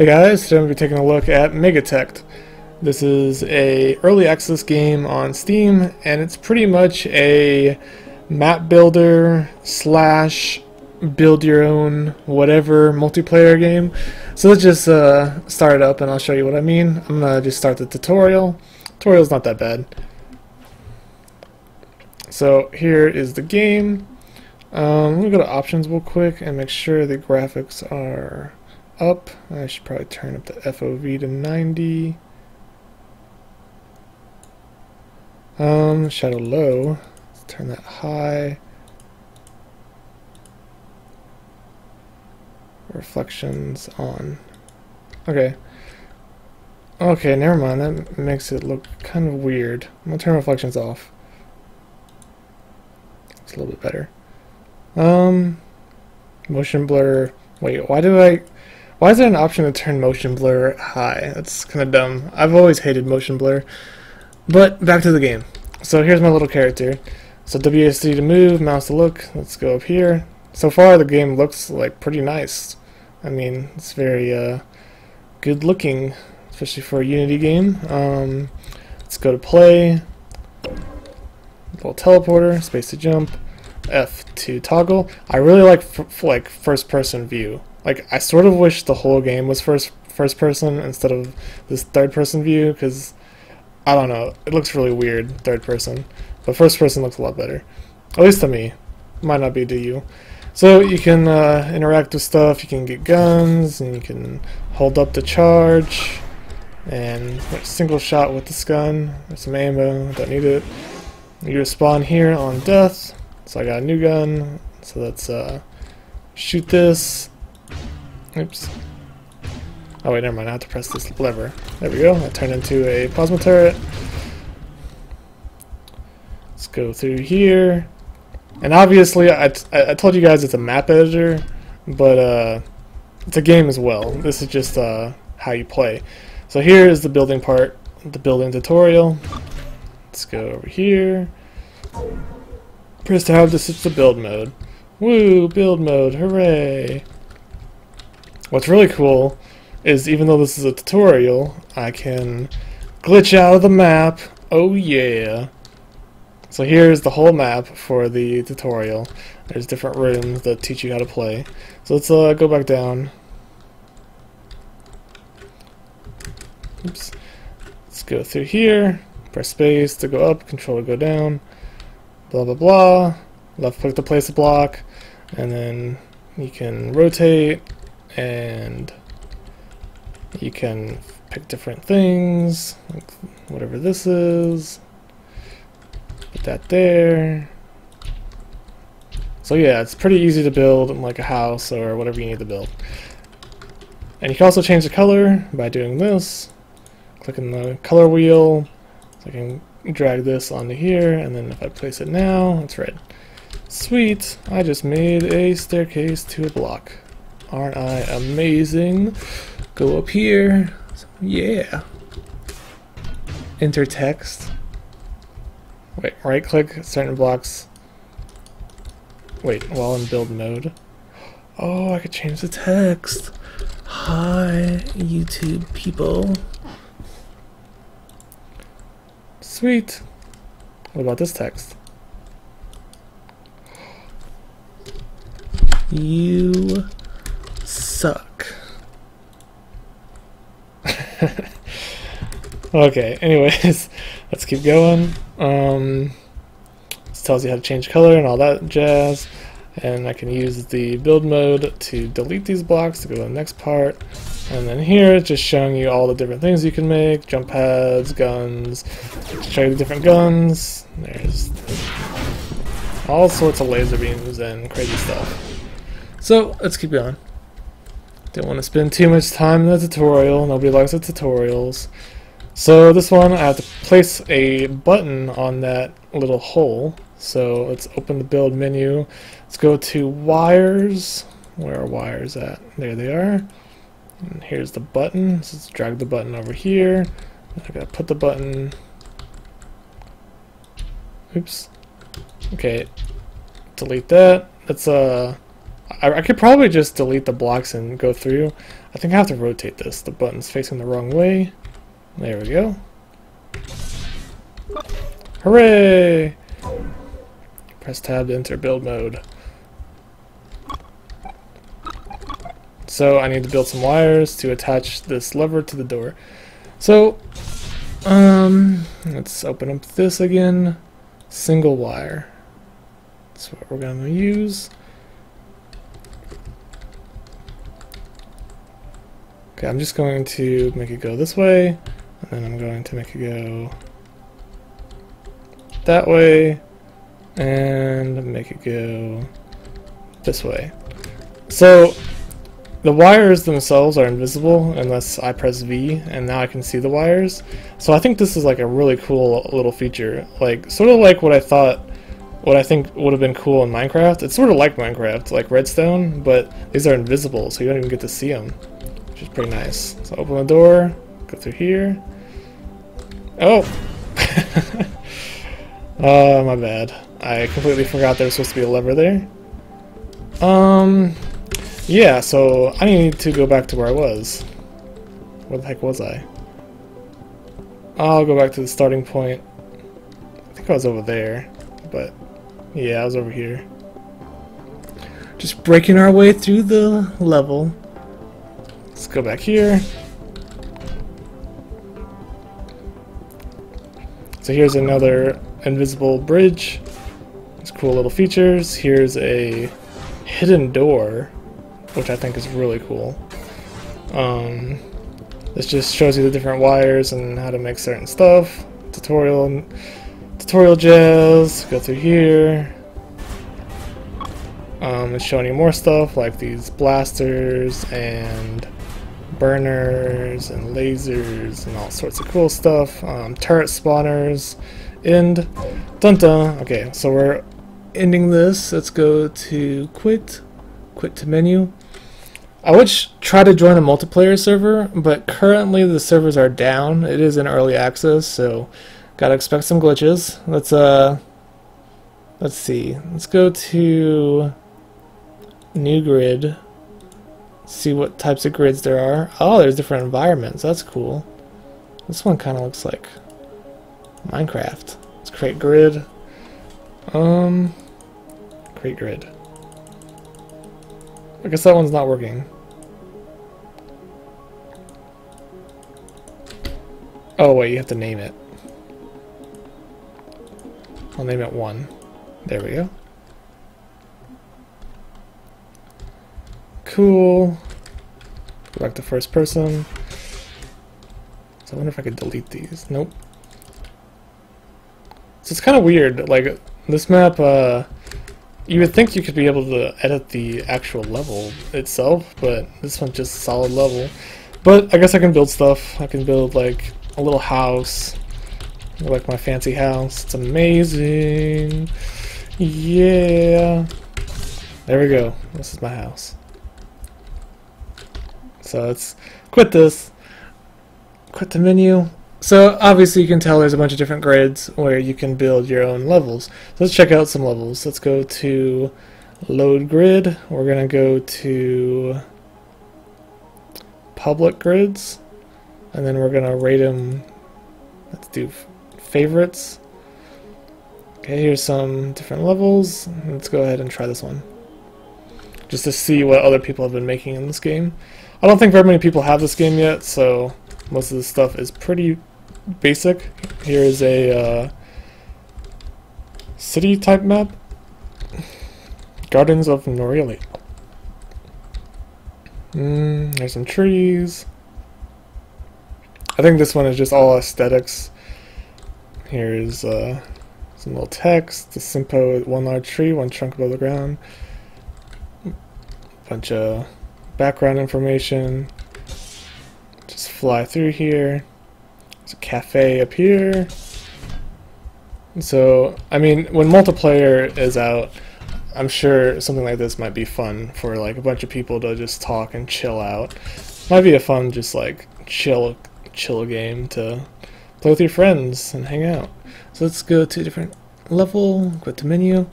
Hey guys, today I'm going to be taking a look at Megatect. This is a early access game on Steam, and it's pretty much a map builder slash build your own whatever multiplayer game. So let's just start it up and I'll show you what I mean. I'm going to just start the tutorial. Tutorial's not that bad. So here is the game. I'm going to go to options real quick and make sure the graphics are up. I should probably turn up the FOV to 90. Shadow low. Let's turn that high. Reflections on. Okay. Okay, never mind. That makes it look kind of weird. I'm gonna turn reflections off. It's a little bit better. Motion blur. Wait, why is there an option to turn motion blur high? That's kind of dumb. I've always hated motion blur. But back to the game. So here's my little character. So WSD to move, mouse to look. Let's go up here. So far the game looks like pretty nice. I mean, it's very good looking, especially for a Unity game. Let's go to play. Little teleporter, space to jump, F to toggle. I really like first person view. Like, I sort of wish the whole game was first person instead of this third person view, because I don't know, it looks really weird third person, but first person looks a lot better, at least to me. Might not be to you. So you can interact with stuff. You can get guns, and you can hold up the charge and single shot with this gun. There's some ammo, don't need it. You respawn here on death, so I got a new gun. So let's shoot this. Oops. Oh wait, never mind. I have to press this lever. There we go. I turned into a plasma turret. Let's go through here. And obviously, I told you guys it's a map editor, but it's a game as well. This is just how you play. So here is the building part, the building tutorial. Let's go over here. Press to have to switch to build mode. Woo, build mode, hooray! What's really cool is, even though this is a tutorial, I can glitch out of the map. Oh yeah! So here's the whole map for the tutorial. There's different rooms that teach you how to play. So let's go back down. Oops. Let's go through here. Press space to go up, control to go down. Blah blah blah. Left click to place a block, and then you can rotate, and you can pick different things, like whatever this is. Put that there. So yeah, it's pretty easy to build like a house or whatever you need to build. And you can also change the color by doing this. Clicking the color wheel. So I can drag this onto here, and then if I place it now, it's red. Sweet! I just made a staircase to a block. Aren't I amazing? Go up here. Yeah. Enter text. Wait, right click certain blocks. Wait, while in build mode. Oh, I could change the text. Hi, YouTube people. Sweet. What about this text? You suck. Okay, anyways, let's keep going. This tells you how to change color and all that jazz, and I can use the build mode to delete these blocks to go to the next part. And then here it's just showing you all the different things you can make. Jump pads, guns, show you the different guns. There's all sorts of laser beams and crazy stuff. So let's keep going. Didn't want to spend too much time in the tutorial. Nobody likes the tutorials. So this one, I have to place a button on that little hole. So let's open the build menu. Let's go to wires. Where are wires at? There they are. And here's the button. So let's drag the button over here. I gotta put the button. Oops. Okay. Delete that. That's I could probably just delete the blocks and go through. I think I have to rotate this. The button's facing the wrong way. There we go. Hooray! Press tab to enter build mode. So I need to build some wires to attach this lever to the door. So, let's open up this again. Single wire. That's what we're going to use. Okay, I'm just going to make it go this way, and then I'm going to make it go that way, and make it go this way. So the wires themselves are invisible unless I press V, and now I can see the wires. So I think this is like a really cool little feature, like sort of like what I think would have been cool in Minecraft. It's sort of like Minecraft, like Redstone, but these are invisible, so you don't even get to see them, which is pretty nice. So open the door, go through here. Oh! Oh, my bad. I completely forgot there was supposed to be a lever there. Yeah, so I need to go back to where I was. Where the heck was I? I'll go back to the starting point. I think I was over there, but yeah, I was over here. Just breaking our way through the level. Let's go back here. So here's another invisible bridge. It's cool little features. Here's a hidden door, which I think is really cool. This just shows you the different wires and how to make certain stuff. Tutorial jazz. Go through here. It's showing you more stuff like these blasters and burners and lasers and all sorts of cool stuff. Turret spawners. End. Dun dun. Okay, so we're ending this. Let's go to quit. Quit to menu. I would try to join a multiplayer server, but currently the servers are down. It is in early access, so gotta expect some glitches. Let's see. Let's go to new grid. See what types of grids there are. Oh, there's different environments. That's cool. This one kind of looks like Minecraft. Let's create grid. Create grid. I guess that one's not working. Oh wait, you have to name it. I'll name it 1. There we go. Cool. Go back to first person. So I wonder if I could delete these. Nope. So it's kind of weird, like this map, you would think you could be able to edit the actual level itself, but this one's just a solid level. But I guess I can build stuff. I can build like a little house, like my fancy house. It's amazing. Yeah. There we go. This is my house. So let's quit this. Quit the menu. So obviously you can tell there's a bunch of different grids where you can build your own levels. So let's check out some levels. Let's go to load grid. We're going to go to public grids, and then we're going to rate them. Let's do favorites. Okay, here's some different levels. Let's go ahead and try this one, just to see what other people have been making in this game. I don't think very many people have this game yet, so most of this stuff is pretty basic. Here is a city type map. Gardens of Norioli. There's some trees. I think this one is just all aesthetics. Here's some little text. The simpo with one large tree, one trunk above the ground. Bunch of background information. Just fly through here. There's a cafe up here. So, I mean, when multiplayer is out, I'm sure something like this might be fun for like a bunch of people to just talk and chill out. Might be a fun just like chill game to play with your friends and hang out. So let's go to a different level, go to menu.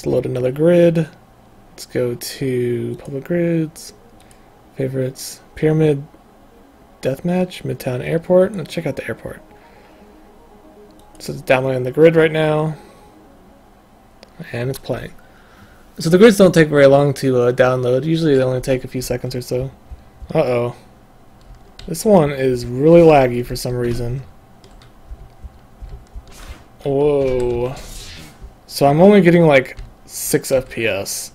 Let's load another grid. Let's go to public grids, favorites, pyramid, deathmatch, midtown airport. Let's check out the airport. So it's downloading the grid right now, and it's playing. So the grids don't take very long to download. Usually they only take a few seconds or so. Uh-oh. This one is really laggy for some reason. Whoa. So I'm only getting like 6 FPS.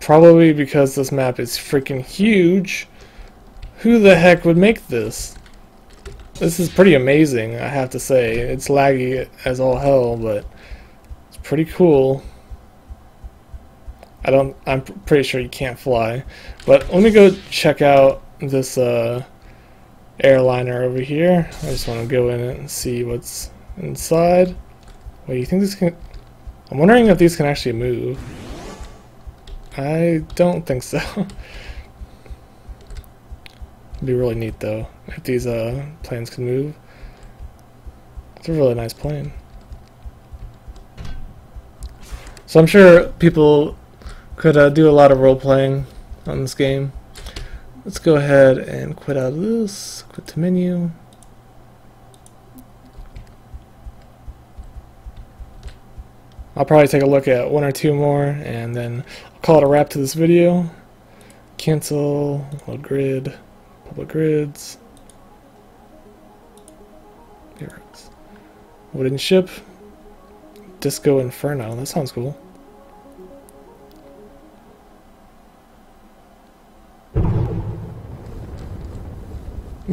Probably because this map is freaking huge. Who the heck would make this? This is pretty amazing, I have to say. It's laggy as all hell, but it's pretty cool. I'm pretty sure you can't fly, but let me go check out this airliner over here. I just want to go in and see what's inside. Wait, you think this can? I'm wondering if these can actually move. I don't think so. It'd be really neat though if these planes can move. It's a really nice plane. So I'm sure people could do a lot of role playing on this game. Let's go ahead and quit out of this. Quit to menu. I'll probably take a look at one or two more and then I'll call it a wrap to this video. Cancel, load grid, public grids, barracks, wooden ship, Disco Inferno. That sounds cool. I'm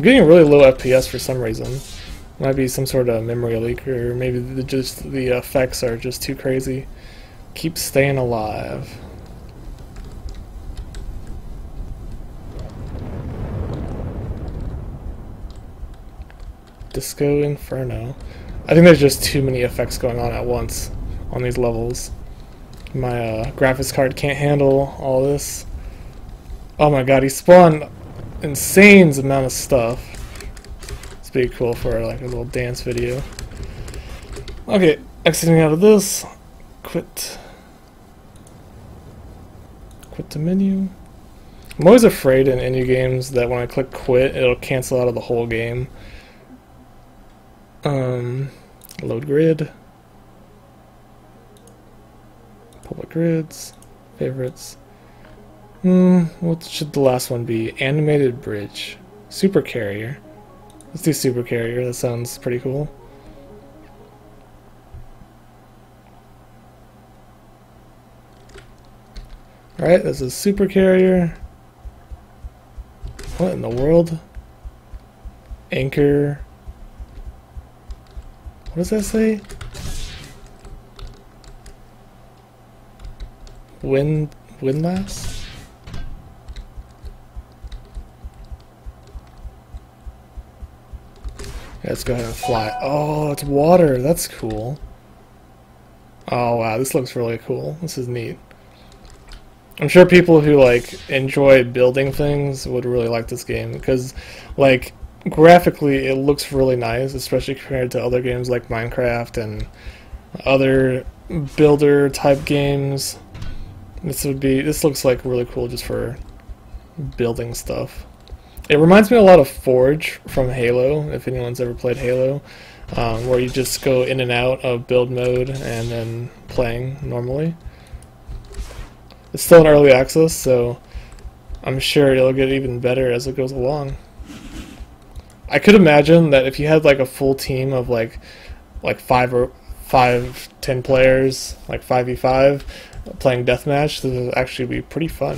getting really low FPS for some reason. Might be some sort of memory leak, or maybe the effects are just too crazy. Keep staying alive. Disco Inferno. I think there's just too many effects going on at once on these levels. My graphics card can't handle all this. Oh my god, he spawned insane amount of stuff. It's pretty cool for like a little dance video. Okay, exiting out of this. Quit the menu. I'm always afraid in indie games that when I click quit, it'll cancel out of the whole game. Load grid, public grids, favorites. What should the last one be? Animated bridge. Super carrier. Let's do super carrier, that sounds pretty cool. Alright, this is super carrier. What in the world? Anchor. What does that say? Windlass? Let's go ahead and fly. Oh, it's water. That's cool. Oh, wow. This looks really cool. This is neat. I'm sure people who, like, enjoy building things would really like this game because, like, graphically it looks really nice, especially compared to other games like Minecraft and other builder-type games. This looks, like, really cool just for building stuff. It reminds me a lot of Forge from Halo, if anyone's ever played Halo, where you just go in and out of build mode and then playing normally. It's still in early access, so I'm sure it'll get even better as it goes along. I could imagine that if you had like a full team of like 5 or 10 players, like 5v5, playing deathmatch, this would actually be pretty fun.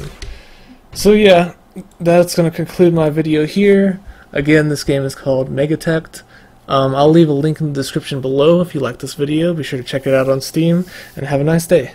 So yeah. That's going to conclude my video here. Again, this game is called Megatect. I'll leave a link in the description below if you like this video. Be sure to check it out on Steam, and have a nice day.